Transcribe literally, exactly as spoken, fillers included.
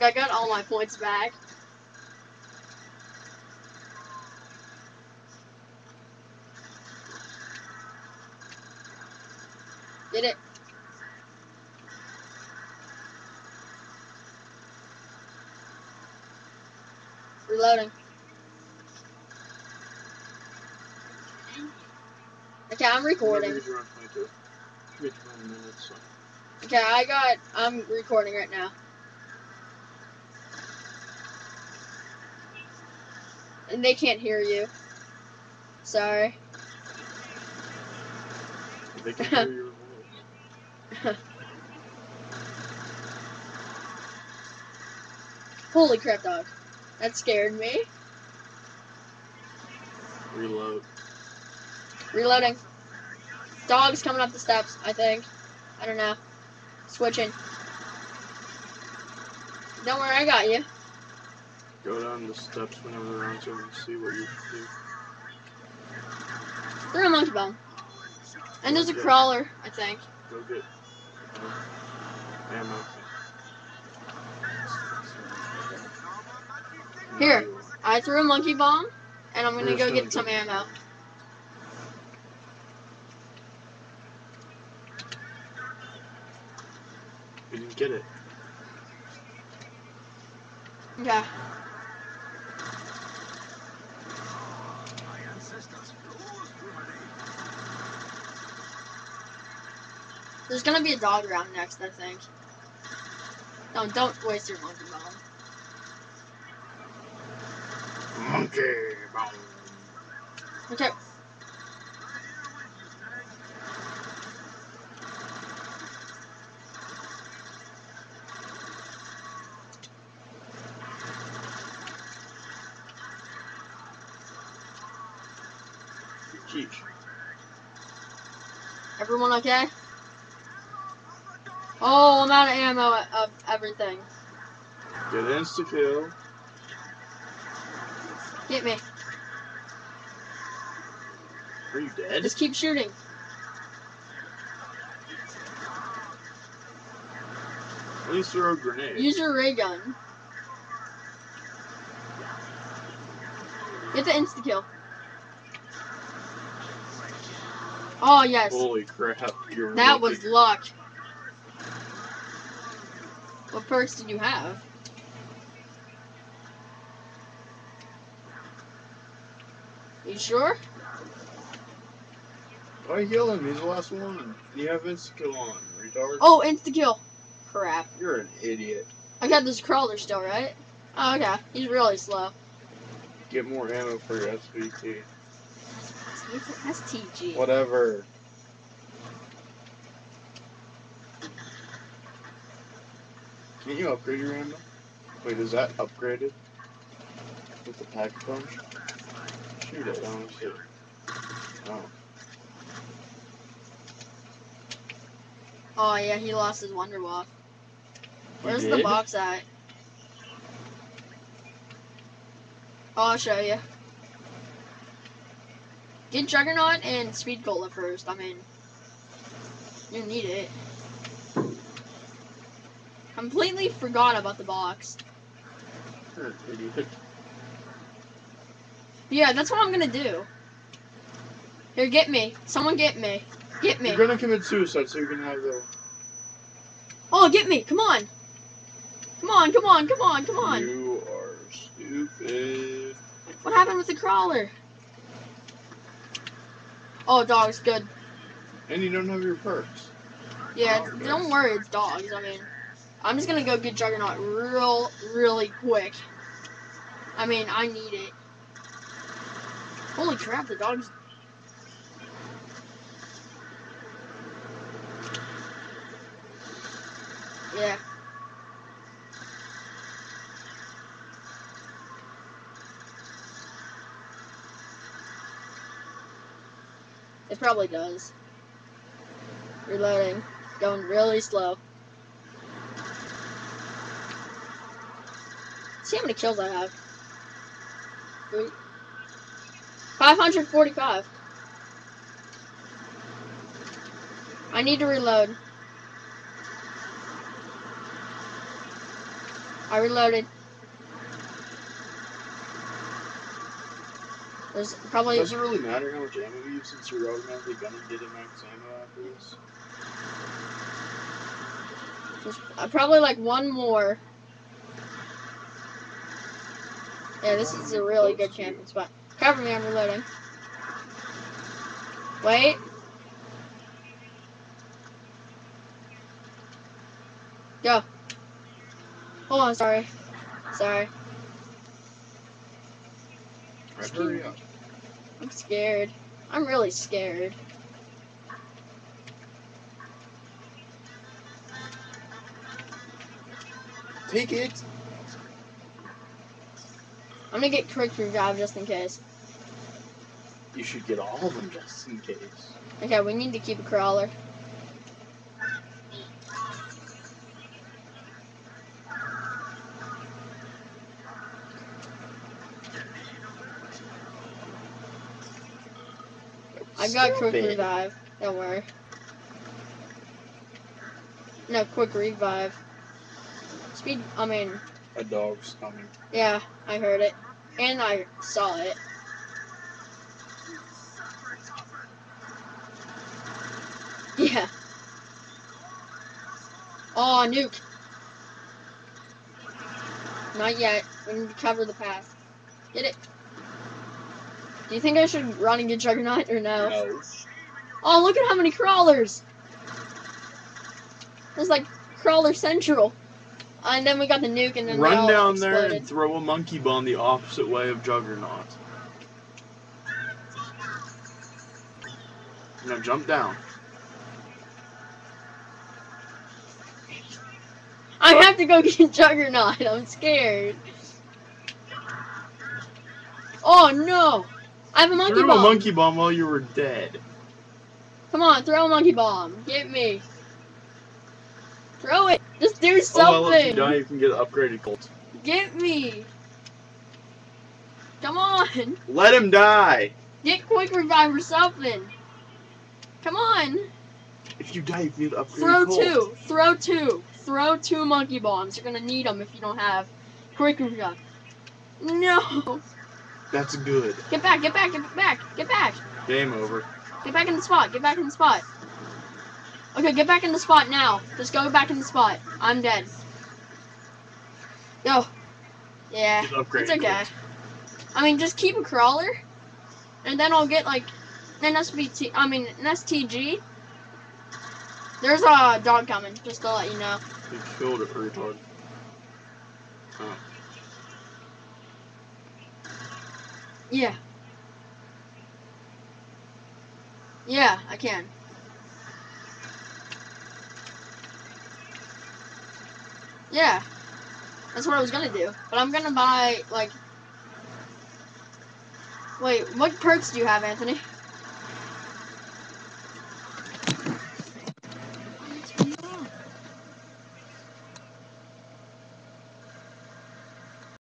I got all my points back. Did it. Reloading. Okay, I'm recording. Okay, I got, I'm recording right now. And they can't hear you. Sorry. They can hear your voice. Holy crap, dog. That scared me. Reload. Reloading. Dog's coming up the steps, I think. I don't know. Switching. Don't worry, I got you. Go down the steps whenever they're on, so we can see what you can do. They're a monkey bone. And there's a crawler, I think. Go get ammo. Here, I threw a monkey bomb, and I'm gonna go get some ammo. You didn't get it. Yeah. There's gonna be a dog round next, I think. No, don't waste your monkey bomb. Monkey bomb. Okay. Jeez. Everyone okay? Oh, I'm out of ammo of everything. Get insta-kill. Get me. Are you dead? Just keep shooting. At least throw a grenade. Use your ray gun. Get the insta-kill. Oh, yes. Holy crap. You're that was good. Luck. What perks did you have? You sure? Why kill him? He's the last one. You have insta-kill on, retard. Oh, insta-kill. Crap. You're an idiot. I got this crawler still, right? Oh, okay. He's really slow. Get more ammo for your S V T. It's an S T G. Whatever. Can you upgrade your ammo? Wait, is that upgraded? With the pack punch? Shoot it, I don't see it. Oh. Oh yeah, he lost his Wonder Walk. Where's the box at? Oh, I'll show you. Get Juggernaut and Speed Cola first. I mean, you need it. Completely forgot about the box. Yeah, that's what I'm gonna do. Here, get me. Someone get me. Get me. You're gonna commit suicide, so you're gonna have the. Oh, get me! Come on! Come on! Come on! Come on! Come on! You are stupid. What happened with the crawler? Oh, dog's good. And you don't have your perks. Yeah, oh, don't worry, it's dogs. I mean, I'm just gonna go get Juggernaut real, really quick. I mean, I need it. Holy crap, the dog's... Yeah. It probably does. Reloading. Going really slow. See how many kills I have. Three. five forty-five. I need to reload. I reloaded. There's probably... Does it really matter how much ammo you use since you're automatically gonna get a max ammo after this? There's uh, probably like one more. Yeah, this is a really good camping spot. Cover me, I'm reloading. Wait. Go. Hold on, sorry. Sorry. Right, hurry up. I'm scared. I'm really scared. Take it. I'm gonna get quick revive just in case. You should get all of them just in case. Okay, we need to keep a crawler. I got quick revive. Don't worry. No, quick revive. Speed, I mean. A dog's coming. Yeah, I heard it. And I saw it. Yeah. Oh, nuke. Not yet. We need to cover the path. Get it. Do you think I should run and get Juggernaut or no? No. Oh, look at how many crawlers! There's like crawler central. And then we got the nuke and then run they all down exploded. There and throw a monkey bomb the opposite way of Juggernaut. Now jump down. I have to go get Juggernaut. I'm scared. Oh no! I have a monkey throw bomb. Throw a monkey bomb while you were dead. Come on, throw a monkey bomb. Get me. Throw it. Just do something. Oh, if you die, you can get an upgraded Colt. Get me. Come on. Let him die. Get quick revive or something. Come on. If you die, you can get an upgraded Colt. Throw two. Throw two. Throw two monkey bombs. You're gonna need them if you don't have quick revive. No. That's good. Get back, get back, get back, get back. Game over. Get back in the spot, get back in the spot. Okay, get back in the spot now. Just go back in the spot. I'm dead. Go. Yeah, it's okay. I mean, just keep a crawler, and then I'll get, like, an S B T, I mean, an S T G. There's a dog coming, just to let you know. You killed it, retard. Oh. Yeah. Yeah, I can. Yeah. That's what I was gonna do. But I'm gonna buy, like... Wait, what perks do you have, Anthony?